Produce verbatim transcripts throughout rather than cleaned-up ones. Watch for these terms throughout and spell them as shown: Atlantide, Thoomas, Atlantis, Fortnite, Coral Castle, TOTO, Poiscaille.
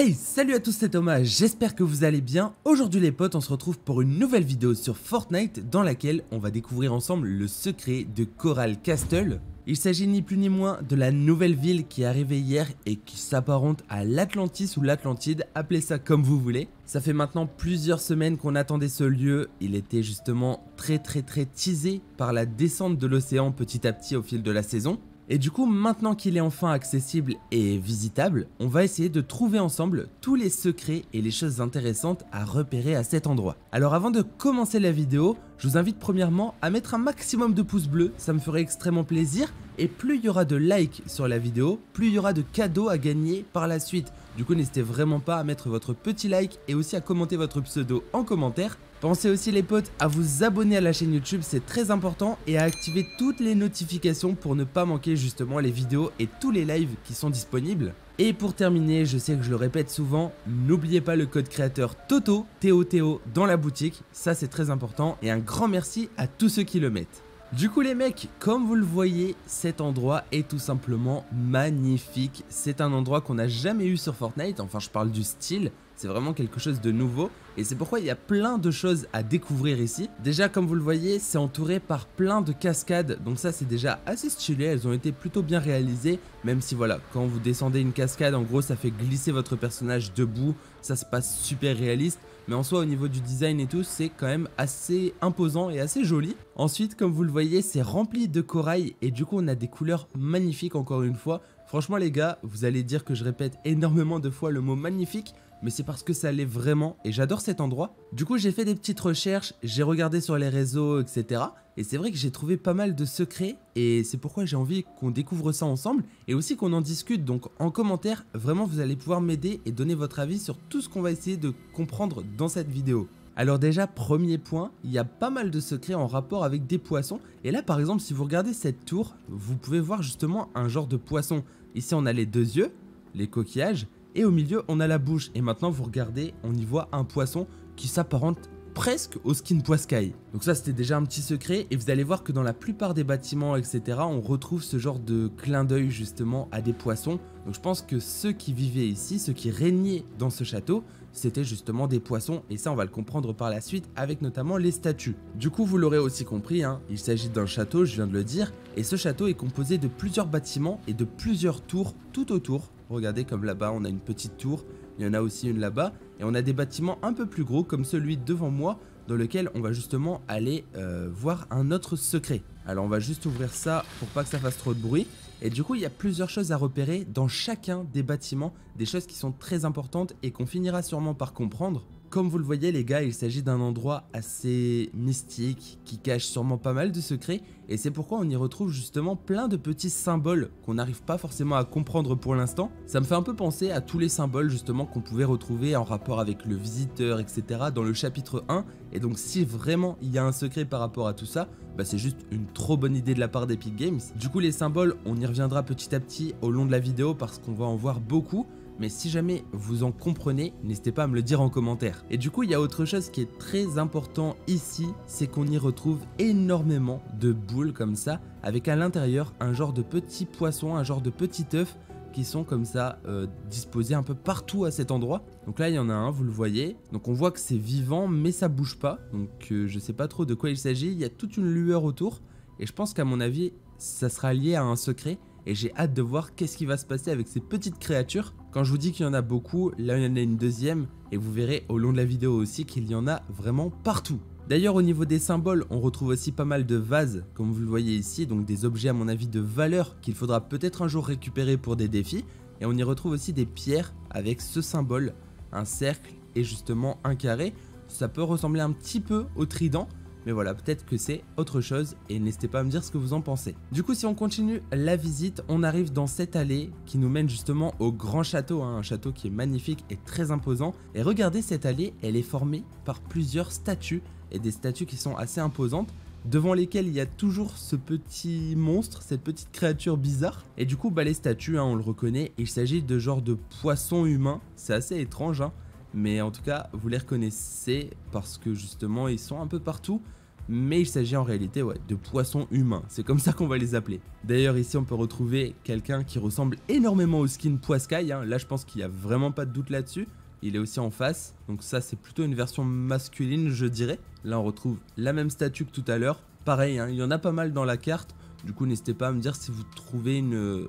Hey, salut à tous, c'est Thomas, j'espère que vous allez bien. Aujourd'hui les potes, on se retrouve pour une nouvelle vidéo sur Fortnite dans laquelle on va découvrir ensemble le secret de Coral Castle. Il s'agit ni plus ni moins de la nouvelle ville qui est arrivée hier et qui s'apparente à l'Atlantis ou l'Atlantide, appelez ça comme vous voulez. Ça fait maintenant plusieurs semaines qu'on attendait ce lieu, il était justement très très très teasé par la descente de l'océan petit à petit au fil de la saison. Et du coup, maintenant qu'il est enfin accessible et visitable, on va essayer de trouver ensemble tous les secrets et les choses intéressantes à repérer à cet endroit. Alors avant de commencer la vidéo, je vous invite premièrement à mettre un maximum de pouces bleus, ça me ferait extrêmement plaisir. Et plus il y aura de likes sur la vidéo, plus il y aura de cadeaux à gagner par la suite. Du coup, n'hésitez vraiment pas à mettre votre petit like et aussi à commenter votre pseudo en commentaire. Pensez aussi les potes à vous abonner à la chaîne YouTube, c'est très important, et à activer toutes les notifications pour ne pas manquer justement les vidéos et tous les lives qui sont disponibles. Et pour terminer, je sais que je le répète souvent, n'oubliez pas le code créateur TOTO, T O T O, dans la boutique, ça c'est très important, et un grand merci à tous ceux qui le mettent. Du coup les mecs, comme vous le voyez, cet endroit est tout simplement magnifique. C'est un endroit qu'on n'a jamais eu sur Fortnite, enfin je parle du style, c'est vraiment quelque chose de nouveau. Et c'est pourquoi il y a plein de choses à découvrir ici. Déjà comme vous le voyez, c'est entouré par plein de cascades, donc ça c'est déjà assez stylé, elles ont été plutôt bien réalisées. Même si voilà, quand vous descendez une cascade, en gros ça fait glisser votre personnage debout, ça se passe super réaliste. Mais en soi, au niveau du design et tout, c'est quand même assez imposant et assez joli. Ensuite, comme vous le voyez, c'est rempli de corail et du coup, on a des couleurs magnifiques encore une fois. Franchement les gars, vous allez dire que je répète énormément de fois le mot magnifique, mais c'est parce que ça l'est vraiment et j'adore cet endroit. Du coup, j'ai fait des petites recherches, j'ai regardé sur les réseaux, et cetera. Et c'est vrai que j'ai trouvé pas mal de secrets et c'est pourquoi j'ai envie qu'on découvre ça ensemble et aussi qu'on en discute. Donc en commentaire, vraiment vous allez pouvoir m'aider et donner votre avis sur tout ce qu'on va essayer de comprendre dans cette vidéo. Alors déjà, premier point, il y a pas mal de secrets en rapport avec des poissons. Et là par exemple, si vous regardez cette tour, vous pouvez voir justement un genre de poisson. Ici on a les deux yeux, les coquillages, et au milieu on a la bouche. Et maintenant vous regardez, on y voit un poisson qui s'apparente presque au skin Poiscaille. Donc ça c'était déjà un petit secret et vous allez voir que dans la plupart des bâtiments, et cetera, on retrouve ce genre de clin d'œil justement à des poissons. Donc je pense que ceux qui vivaient ici, ceux qui régnaient dans ce château, c'était justement des poissons et ça on va le comprendre par la suite avec notamment les statues. Du coup vous l'aurez aussi compris, hein, il s'agit d'un château, je viens de le dire, et ce château est composé de plusieurs bâtiments et de plusieurs tours tout autour. Regardez comme là-bas on a une petite tour, il y en a aussi une là-bas. Et on a des bâtiments un peu plus gros comme celui devant moi dans lequel on va justement aller euh, voir un autre secret. Alors on va juste ouvrir ça pour pas que ça fasse trop de bruit. Et du coup il y a plusieurs choses à repérer dans chacun des bâtiments, des choses qui sont très importantes et qu'on finira sûrement par comprendre. Comme vous le voyez les gars, il s'agit d'un endroit assez mystique qui cache sûrement pas mal de secrets et c'est pourquoi on y retrouve justement plein de petits symboles qu'on n'arrive pas forcément à comprendre pour l'instant. Ça me fait un peu penser à tous les symboles justement qu'on pouvait retrouver en rapport avec le visiteur, et cetera dans le chapitre un. Et donc si vraiment il y a un secret par rapport à tout ça, bah c'est juste une trop bonne idée de la part d'Epic Games. Du coup les symboles, on y reviendra petit à petit au long de la vidéo parce qu'on va en voir beaucoup. Mais si jamais vous en comprenez, n'hésitez pas à me le dire en commentaire. Et du coup, il y a autre chose qui est très important ici, c'est qu'on y retrouve énormément de boules comme ça, avec à l'intérieur un genre de petit poisson, un genre de petit œuf, qui sont comme ça euh, disposés un peu partout à cet endroit. Donc là, il y en a un, vous le voyez. Donc on voit que c'est vivant, mais ça bouge pas. Donc euh, je sais pas trop de quoi il s'agit, il y a toute une lueur autour. Et je pense qu'à mon avis, ça sera lié à un secret. Et j'ai hâte de voir qu'est-ce qui va se passer avec ces petites créatures. Quand je vous dis qu'il y en a beaucoup, là il y en a une deuxième. Et vous verrez au long de la vidéo aussi qu'il y en a vraiment partout. D'ailleurs au niveau des symboles, on retrouve aussi pas mal de vases, comme vous le voyez ici. Donc des objets à mon avis de valeur qu'il faudra peut-être un jour récupérer pour des défis. Et on y retrouve aussi des pierres avec ce symbole. Un cercle et justement un carré. Ça peut ressembler un petit peu au trident. Mais voilà, peut-être que c'est autre chose et n'hésitez pas à me dire ce que vous en pensez. Du coup, si on continue la visite, on arrive dans cette allée qui nous mène justement au grand château, hein, un château qui est magnifique et très imposant. Et regardez cette allée, elle est formée par plusieurs statues et des statues qui sont assez imposantes, devant lesquelles il y a toujours ce petit monstre, cette petite créature bizarre. Et du coup, bah, les statues, hein, on le reconnaît, il s'agit de genre de poissons humains, c'est assez étrange, hein. Mais en tout cas, vous les reconnaissez parce que justement, ils sont un peu partout. mais il s'agit en réalité ouais, de poissons humains, c'est comme ça qu'on va les appeler. D'ailleurs ici on peut retrouver quelqu'un qui ressemble énormément au skin Poiscaille, hein. Là je pense qu'il n'y a vraiment pas de doute là-dessus. Il est aussi en face, donc ça c'est plutôt une version masculine je dirais. Là on retrouve la même statue que tout à l'heure, pareil hein, il y en a pas mal dans la carte, du coup n'hésitez pas à me dire si vous trouvez une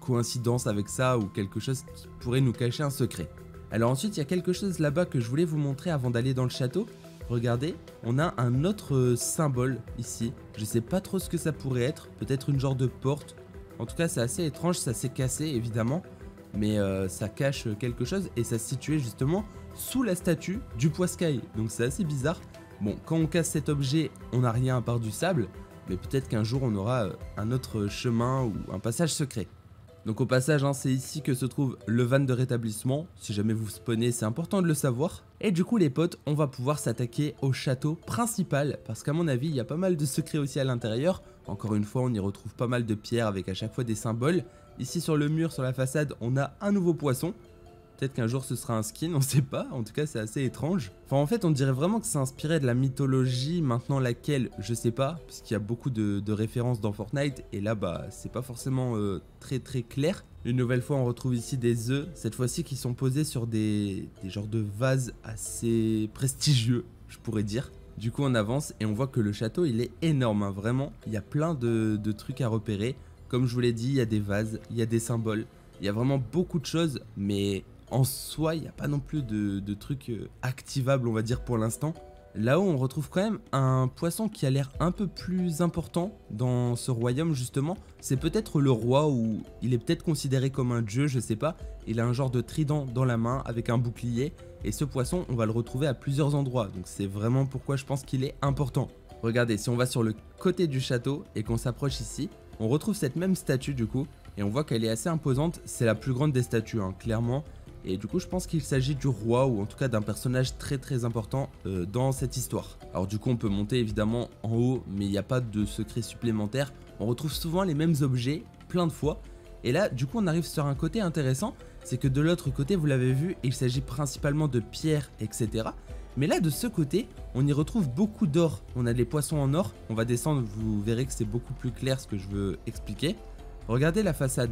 coïncidence avec ça ou quelque chose qui pourrait nous cacher un secret. Alors ensuite il y a quelque chose là-bas que je voulais vous montrer avant d'aller dans le château. Regardez, on a un autre symbole ici, je sais pas trop ce que ça pourrait être, peut-être une genre de porte. En tout cas c'est assez étrange, ça s'est cassé évidemment, mais euh, ça cache quelque chose et ça se situait justement sous la statue du Poiscaille, donc c'est assez bizarre. Bon, quand on casse cet objet, on n'a rien à part du sable, mais peut-être qu'un jour on aura un autre chemin ou un passage secret. Donc au passage, hein, c'est ici que se trouve le van de rétablissement, si jamais vous spawnez, c'est important de le savoir. Et du coup les potes, on va pouvoir s'attaquer au château principal, parce qu'à mon avis, il y a pas mal de secrets aussi à l'intérieur. Encore une fois, on y retrouve pas mal de pierres avec à chaque fois des symboles. Ici sur le mur, sur la façade, on a un nouveau poisson. Peut-être qu'un jour ce sera un skin, on sait pas, en tout cas c'est assez étrange. Enfin en fait on dirait vraiment que c'est inspiré de la mythologie, maintenant laquelle je sais pas, parce qu'il y a beaucoup de, de références dans Fortnite et là bah c'est pas forcément euh, très très clair. Une nouvelle fois on retrouve ici des œufs, cette fois-ci qui sont posés sur des, des genres de vases assez prestigieux je pourrais dire. Du coup on avance et on voit que le château il est énorme, hein, vraiment il y a plein de, de trucs à repérer. Comme je vous l'ai dit, il y a des vases, il y a des symboles, il y a vraiment beaucoup de choses mais... En soi, il n'y a pas non plus de, de trucs activables, on va dire, pour l'instant. Là-haut, on retrouve quand même un poisson qui a l'air un peu plus important dans ce royaume, justement. C'est peut-être le roi, ou il est peut-être considéré comme un dieu, je sais pas. Il a un genre de trident dans la main avec un bouclier. Et ce poisson, on va le retrouver à plusieurs endroits. Donc c'est vraiment pourquoi je pense qu'il est important. Regardez, si on va sur le côté du château et qu'on s'approche ici, on retrouve cette même statue, du coup. Et on voit qu'elle est assez imposante. C'est la plus grande des statues, hein, clairement. Et du coup je pense qu'il s'agit du roi ou en tout cas d'un personnage très très important euh, dans cette histoire. Alors du coup on peut monter évidemment en haut mais il n'y a pas de secret supplémentaire. On retrouve souvent les mêmes objets plein de fois. Et là du coup on arrive sur un côté intéressant. C'est que de l'autre côté vous l'avez vu il s'agit principalement de pierres et cetera. Mais là de ce côté on y retrouve beaucoup d'or. On a des poissons en or. On va descendre, vous verrez que c'est beaucoup plus clair ce que je veux expliquer. Regardez la façade.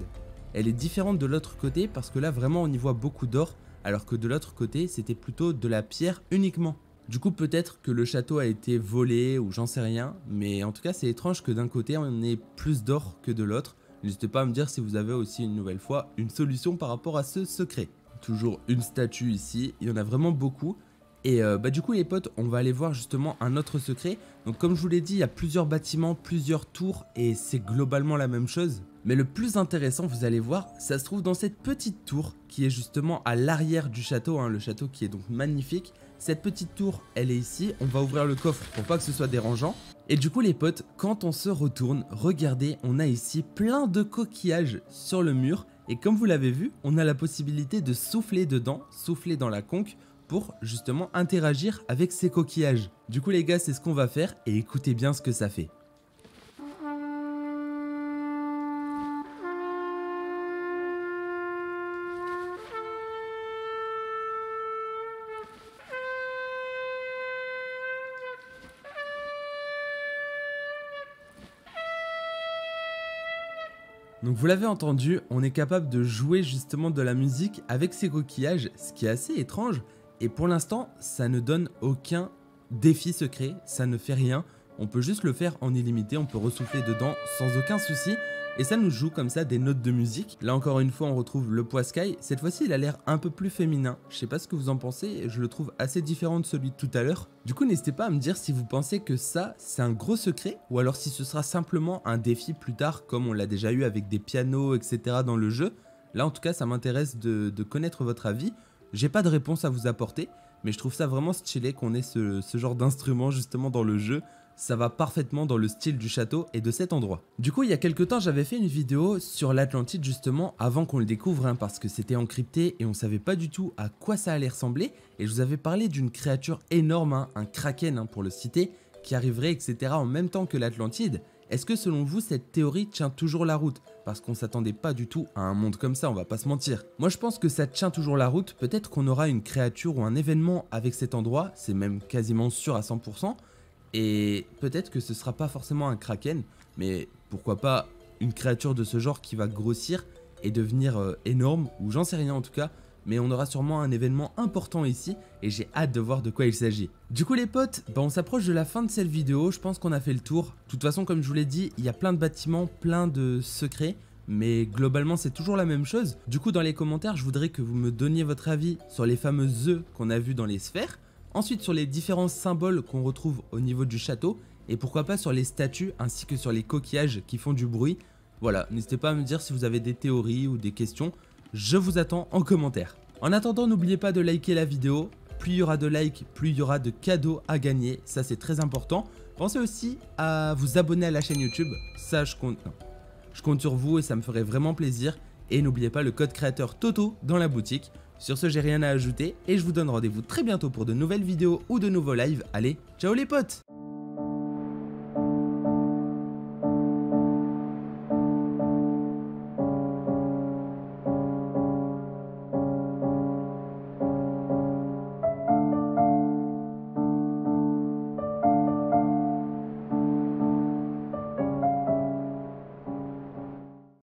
Elle est différente de l'autre côté parce que là vraiment on y voit beaucoup d'or alors que de l'autre côté c'était plutôt de la pierre uniquement. Du coup peut-être que le château a été volé ou j'en sais rien, mais en tout cas c'est étrange que d'un côté on ait plus d'or que de l'autre. N'hésitez pas à me dire si vous avez aussi une nouvelle fois une solution par rapport à ce secret. Toujours une statue ici, il y en a vraiment beaucoup. Et euh, bah du coup les potes on va aller voir justement un autre secret. Donc comme je vous l'ai dit il y a plusieurs bâtiments, plusieurs tours et c'est globalement la même chose. Mais le plus intéressant, vous allez voir, ça se trouve dans cette petite tour qui est justement à l'arrière du château, hein, le château qui est donc magnifique. Cette petite tour, elle est ici, on va ouvrir le coffre pour pas que ce soit dérangeant. Et du coup les potes, quand on se retourne, regardez, on a ici plein de coquillages sur le mur. Et comme vous l'avez vu, on a la possibilité de souffler dedans, souffler dans la conque pour justement interagir avec ces coquillages. Du coup les gars, c'est ce qu'on va faire et écoutez bien ce que ça fait. Donc vous l'avez entendu, on est capable de jouer justement de la musique avec ces coquillages, ce qui est assez étrange. Et pour l'instant, ça ne donne aucun défi secret, ça ne fait rien. On peut juste le faire en illimité, on peut ressouffler dedans sans aucun souci. Et ça nous joue comme ça des notes de musique. Là encore une fois, on retrouve le Poiscaille. Cette fois-ci, il a l'air un peu plus féminin. Je sais pas ce que vous en pensez, je le trouve assez différent de celui de tout à l'heure. Du coup, n'hésitez pas à me dire si vous pensez que ça, c'est un gros secret. Ou alors si ce sera simplement un défi plus tard, comme on l'a déjà eu avec des pianos, et cetera dans le jeu. Là, en tout cas, ça m'intéresse de, de connaître votre avis. J'ai pas de réponse à vous apporter, mais je trouve ça vraiment stylé qu'on ait ce, ce genre d'instrument justement dans le jeu. Ça va parfaitement dans le style du château et de cet endroit. Du coup, il y a quelques temps, j'avais fait une vidéo sur l'Atlantide justement avant qu'on le découvre, hein, parce que c'était encrypté et on savait pas du tout à quoi ça allait ressembler. Et je vous avais parlé d'une créature énorme, hein, un kraken hein, pour le citer, qui arriverait, et cetera en même temps que l'Atlantide. Est-ce que selon vous, cette théorie tient toujours la route? Parce qu'on s'attendait pas du tout à un monde comme ça, on va pas se mentir. Moi je pense que ça tient toujours la route, peut-être qu'on aura une créature ou un événement avec cet endroit, c'est même quasiment sûr à cent pour cent. Et peut-être que ce sera pas forcément un kraken, mais pourquoi pas une créature de ce genre qui va grossir et devenir euh, énorme, ou j'en sais rien en tout cas, mais on aura sûrement un événement important ici et j'ai hâte de voir de quoi il s'agit. Du coup les potes, bah on s'approche de la fin de cette vidéo, je pense qu'on a fait le tour. De toute façon comme je vous l'ai dit, il y a plein de bâtiments, plein de secrets, mais globalement c'est toujours la même chose. Du coup dans les commentaires, je voudrais que vous me donniez votre avis sur les fameux œufs qu'on a vus dans les sphères, ensuite sur les différents symboles qu'on retrouve au niveau du château, et pourquoi pas sur les statues ainsi que sur les coquillages qui font du bruit. Voilà, n'hésitez pas à me dire si vous avez des théories ou des questions. Je vous attends en commentaire. En attendant, n'oubliez pas de liker la vidéo. Plus il y aura de likes, plus il y aura de cadeaux à gagner. Ça, c'est très important. Pensez aussi à vous abonner à la chaîne YouTube. Ça, je compte, non. Je compte sur vous et ça me ferait vraiment plaisir. Et n'oubliez pas le code créateur TOTO dans la boutique. Sur ce, j'ai rien à ajouter et je vous donne rendez-vous très bientôt pour de nouvelles vidéos ou de nouveaux lives. Allez, ciao les potes!